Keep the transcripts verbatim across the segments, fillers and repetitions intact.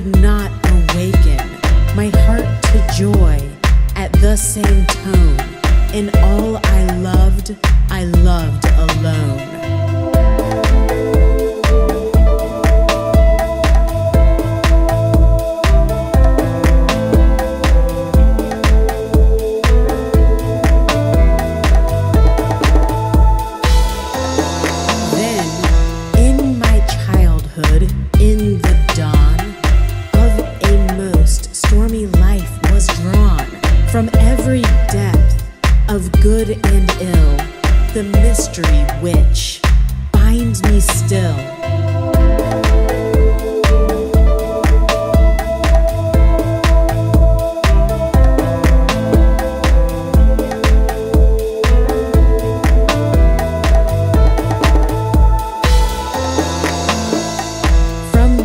could not awaken my heart to joy at the same tone. In all I loved, I loved alone. In the dawn of a most stormy life was drawn from every depth of good and ill, the mystery which binds me still.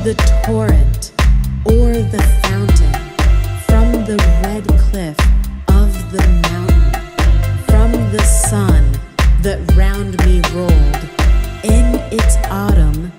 The torrent or the fountain, from the red cliff of the mountain, from the sun that round me rolled in its autumn.